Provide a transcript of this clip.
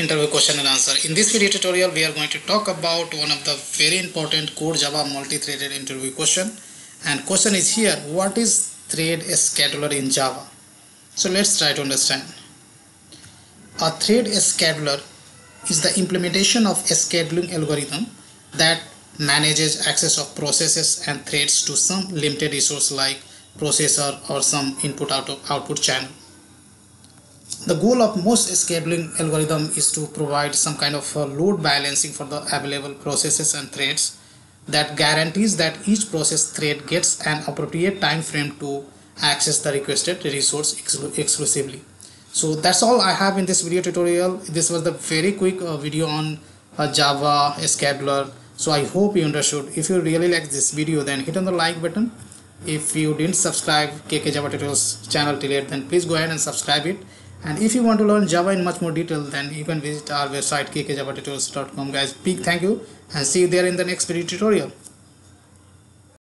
Interview question and answer. In this video tutorial we are going to talk about one of the very important core Java multi-threaded interview question, and question is here: what is thread scheduler in Java? So let's try to understand. A thread scheduler is the implementation of a scheduling algorithm that manages access of processes and threads to some limited resource like processor or some input-output channel. The goal of most scheduling algorithm is to provide some kind of load balancing for the available processes and threads that guarantees that each process thread gets an appropriate time frame to access the requested resource exclusively. So that's all I have in this video tutorial. This was the very quick video on Java scheduler. So I hope you understood. If you really like this video, then hit on the like button. If you didn't subscribe KK Java Tutorials channel till yet, then please go ahead and subscribe it. And if you want to learn Java in much more detail, then you can visit our website kkjavatutorials.com. Guys, big thank you and see you there in the next video tutorial.